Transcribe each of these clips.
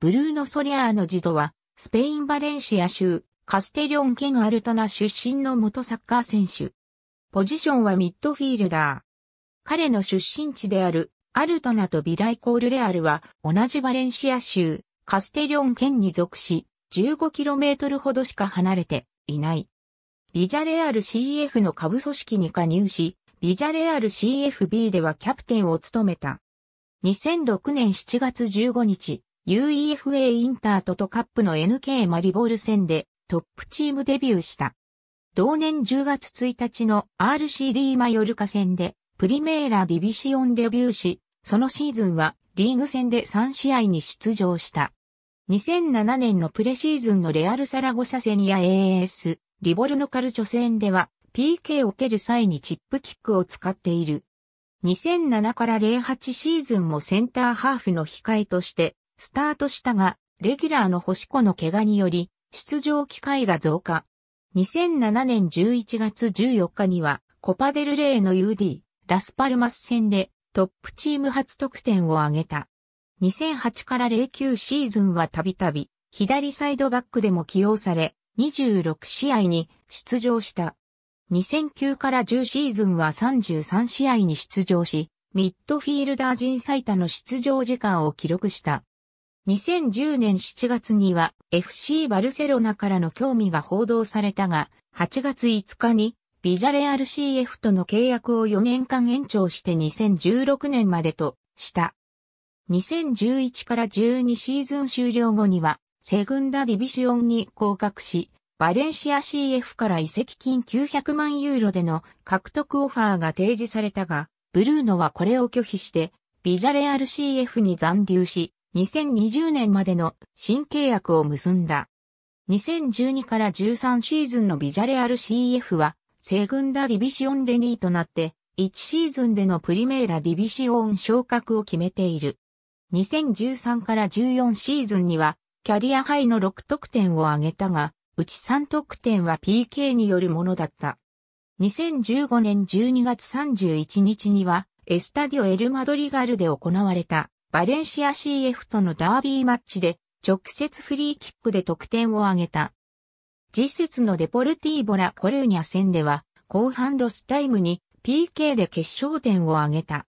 ブルーノ・ソリアーノジドは、スペイン・バレンシア州、カステリョン県アルタナ出身の元サッカー選手。ポジションはミッドフィールダー。彼の出身地である、アルタナとビライコールレアルは、同じバレンシア州、カステリョン県に属し、15km ほどしか離れていない。ビジャレアル CF の下部組織に加入し、ビジャレアル CFB ではキャプテンを務めた。2006年7月15日、UEFA インタートトカップの NK マリボール戦でトップチームデビューした。同年10月1日の RCD マヨルカ戦でプリメーラディビシオンデビューし、そのシーズンはリーグ戦で3試合に出場した。2007年のプレシーズンのレアルサラゴサ戦や AS、リボルノカルチョ戦では PK を蹴る際にチップキックを使っている。2007から08シーズンもセンターハーフの控えとしてスタートしたが、レギュラーの星子の怪我により出場機会が増加。2007年11月14日にはコパデルレイの UD、ラスパルマス戦でトップチーム初得点を挙げた。2008から09シーズンはたびたび左サイドバックでも起用され、26試合に出場した。2009から10シーズンは33試合に出場し、ミッドフィールダー陣最多の出場時間を記録した。2010年7月には FC バルセロナからの興味が報道されたが、8月5日にビジャレアル CF との契約を4年間延長して2016年までとした。2011から12シーズン終了後には、セグンダディビシオンに降格し、バレンシア CF から移籍金900万ユーロでの獲得オファーが提示されたが、ブルーノはこれを拒否して、ビジャレアル CF に残留し、2020年までの新契約を結んだ。2012から13シーズンのビジャレアル CF は、セグンダディビシオンで2位となって、1シーズンでのプリメーラディビシオン昇格を決めている。2013から14シーズンには、キャリアハイの6得点を挙げたが、うち3得点は PK によるものだった。2015年12月31日には、エスタディオエルマドリガルで行われた、バレンシア CF とのダービーマッチで、直接フリーキックで得点を挙げた。次節のデポルティーボラコルーニャ戦では、後半ロスタイムに PK で決勝点を挙げた。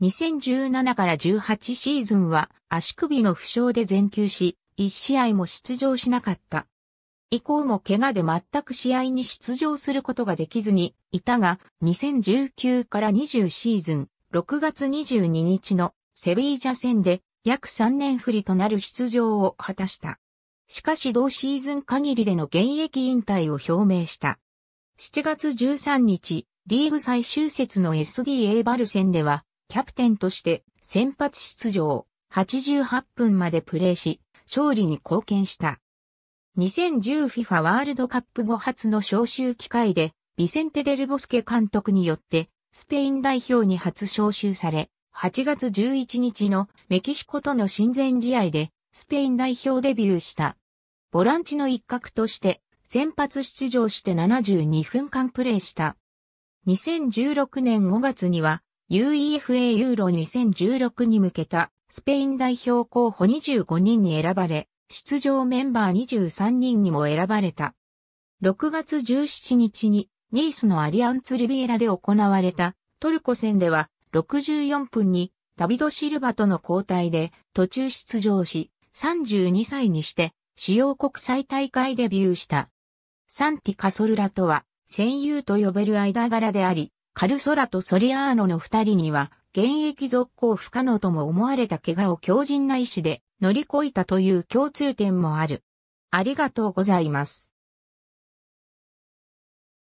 2017から18シーズンは、足首の負傷で全休し、1試合も出場しなかった。以降も怪我で全く試合に出場することができずにいたが、2019から20シーズン6月22日のセビージャ戦で約3年振りとなる出場を果たした。しかし同シーズン限りでの現役引退を表明した。7月13日、リーグ最終節の SD エイバル戦では、キャプテンとして先発出場、88分までプレーし、勝利に貢献した。2010FIFA ワールドカップ後初の招集機会で、ビセンテ・デル・ボスケ監督によって、スペイン代表に初招集され、8月11日のメキシコとの親善試合で、スペイン代表デビューした。ボランチの一角として、先発出場して72分間プレーした。2016年5月には、UEFA ユーロ2016に向けた、スペイン代表候補25人に選ばれ、出場メンバー23人にも選ばれた。6月17日にニースのアリアンツリビエラで行われたトルコ戦では64分にダビド・シルバとの交代で途中出場し32歳にして主要国際大会デビューした。サンティ・カソルラとは戦友と呼べる間柄であり、カルソラとソリアーノの2人には現役続行不可能とも思われた怪我を強靭な意志で乗り越えたという共通点もある。ありがとうございます。